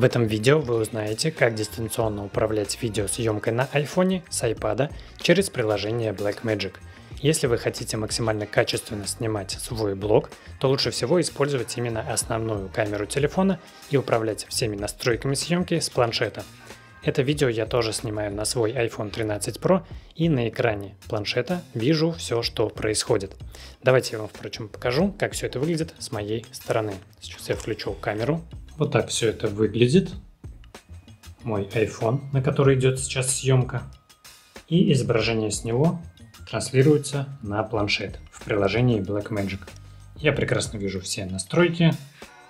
В этом видео вы узнаете, как дистанционно управлять видеосъемкой на iPhone с iPad через приложение Blackmagic. Если вы хотите максимально качественно снимать свой блог, то лучше всего использовать именно основную камеру телефона и управлять всеми настройками съемки с планшета. Это видео я тоже снимаю на свой iPhone 13 Pro, и на экране планшета вижу все, что происходит. Давайте я вам, впрочем, покажу, как все это выглядит с моей стороны. Сейчас я включу камеру. Вот так все это выглядит. Мой iPhone, на который идет сейчас съемка. И изображение с него транслируется на планшет в приложении Blackmagic. Я прекрасно вижу все настройки.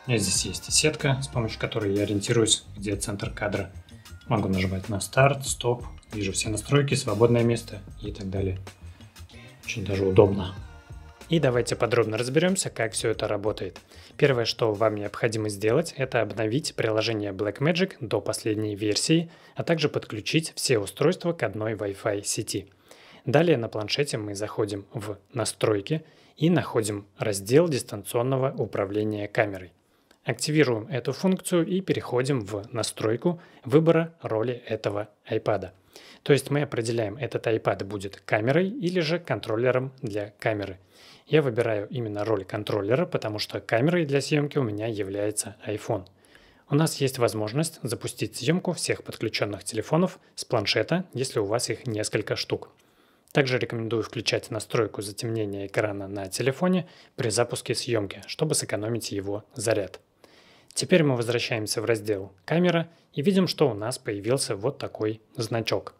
У меня здесь есть сетка, с помощью которой я ориентируюсь, где центр кадра. Могу нажимать на старт, стоп, вижу все настройки, свободное место и так далее. Очень даже удобно. И давайте подробно разберемся, как все это работает. Первое, что вам необходимо сделать, это обновить приложение Blackmagic до последней версии, а также подключить все устройства к одной Wi-Fi сети. Далее на планшете мы заходим в «Настройки» и находим раздел дистанционного управления камерой. Активируем эту функцию и переходим в настройку выбора роли этого iPad. То есть мы определяем, этот iPad будет камерой или же контроллером для камеры. Я выбираю именно роль контроллера, потому что камерой для съемки у меня является iPhone. У нас есть возможность запустить съемку всех подключенных телефонов с планшета, если у вас их несколько штук. Также рекомендую включать настройку затемнения экрана на телефоне при запуске съемки, чтобы сэкономить его заряд. Теперь мы возвращаемся в раздел «Камера» и видим, что у нас появился вот такой значок.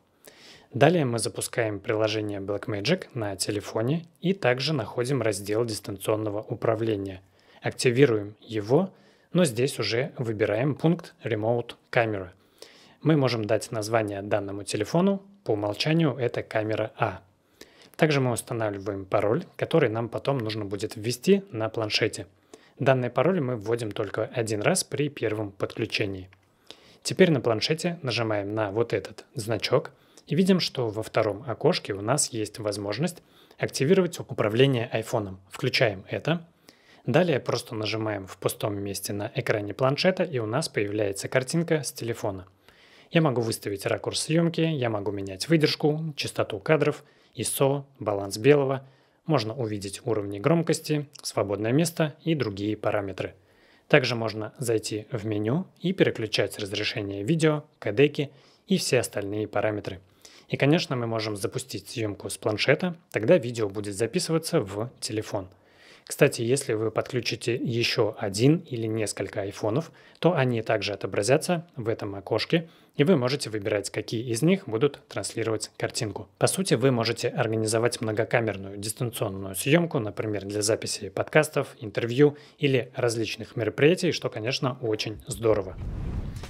Далее мы запускаем приложение Blackmagic на телефоне и также находим раздел дистанционного управления. Активируем его, но здесь уже выбираем пункт «Remote Camera». Мы можем дать название данному телефону, по умолчанию это камера А. Также мы устанавливаем пароль, который нам потом нужно будет ввести на планшете. Данный пароль мы вводим только один раз при первом подключении. Теперь на планшете нажимаем на вот этот значок и видим, что во втором окошке у нас есть возможность активировать управление айфоном. Включаем это. Далее просто нажимаем в пустом месте на экране планшета, и у нас появляется картинка с телефона. Я могу выставить ракурс съемки, я могу менять выдержку, частоту кадров, ISO, баланс белого. Можно увидеть уровни громкости, свободное место и другие параметры. Также можно зайти в меню и переключать разрешение видео, кодеки и все остальные параметры. И, конечно, мы можем запустить съемку с планшета, тогда видео будет записываться в телефон. Кстати, если вы подключите еще один или несколько айфонов, то они также отобразятся в этом окошке, и вы можете выбирать, какие из них будут транслировать картинку. По сути, вы можете организовать многокамерную дистанционную съемку, например, для записи подкастов, интервью или различных мероприятий, что, конечно, очень здорово.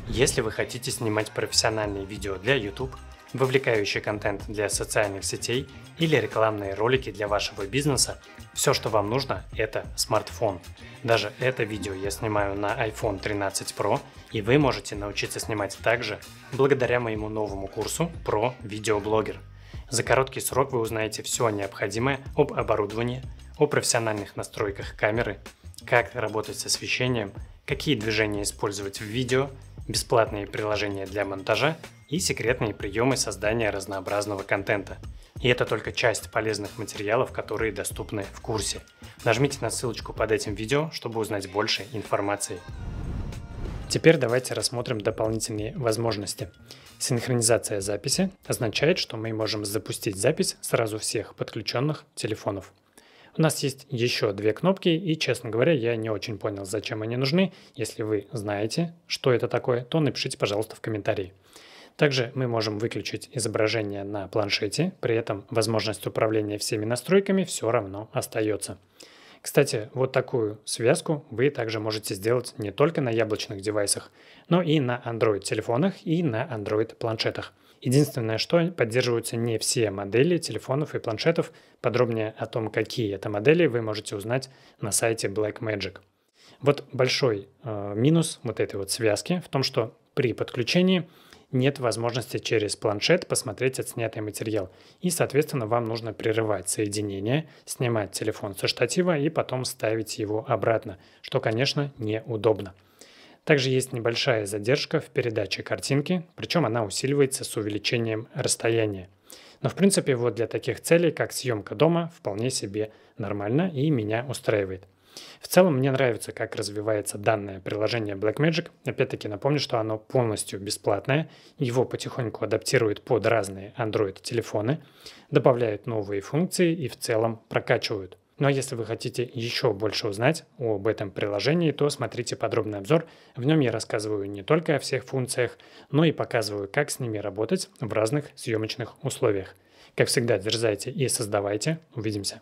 Если вы хотите снимать профессиональные видео для YouTube, вовлекающий контент для социальных сетей или рекламные ролики для вашего бизнеса, все, что вам нужно, это смартфон. Даже это видео я снимаю на iPhone 13 Pro, и вы можете научиться снимать также благодаря моему новому курсу про видеоблогер. За короткий срок вы узнаете все необходимое об оборудовании, о профессиональных настройках камеры, как работать с освещением, какие движения использовать в видео, бесплатные приложения для монтажа и секретные приемы создания разнообразного контента. И это только часть полезных материалов, которые доступны в курсе. Нажмите на ссылочку под этим видео, чтобы узнать больше информации. Теперь давайте рассмотрим дополнительные возможности. Синхронизация записи означает, что мы можем запустить запись сразу всех подключенных телефонов. У нас есть еще две кнопки, и, честно говоря, я не очень понял, зачем они нужны. Если вы знаете, что это такое, то напишите, пожалуйста, в комментарии. Также мы можем выключить изображение на планшете, при этом возможность управления всеми настройками все равно остается. Кстати, вот такую связку вы также можете сделать не только на яблочных девайсах, но и на Android-телефонах и на Android-планшетах. Единственное, что поддерживаются не все модели телефонов и планшетов. Подробнее о том, какие это модели, вы можете узнать на сайте Blackmagic. Вот большой минус вот этой вот связки в том, что при подключении нет возможности через планшет посмотреть отснятый материал, и, соответственно, вам нужно прерывать соединение, снимать телефон со штатива и потом ставить его обратно, что, конечно, неудобно. Также есть небольшая задержка в передаче картинки, причем она усиливается с увеличением расстояния. Но в принципе вот для таких целей, как съемка дома, вполне себе нормально и меня устраивает. В целом мне нравится, как развивается данное приложение Blackmagic. Опять-таки напомню, что оно полностью бесплатное, его потихоньку адаптируют под разные Android-телефоны, добавляют новые функции и в целом прокачивают. Ну а если вы хотите еще больше узнать об этом приложении, то смотрите подробный обзор. В нем я рассказываю не только о всех функциях, но и показываю, как с ними работать в разных съемочных условиях. Как всегда, дерзайте и создавайте. Увидимся!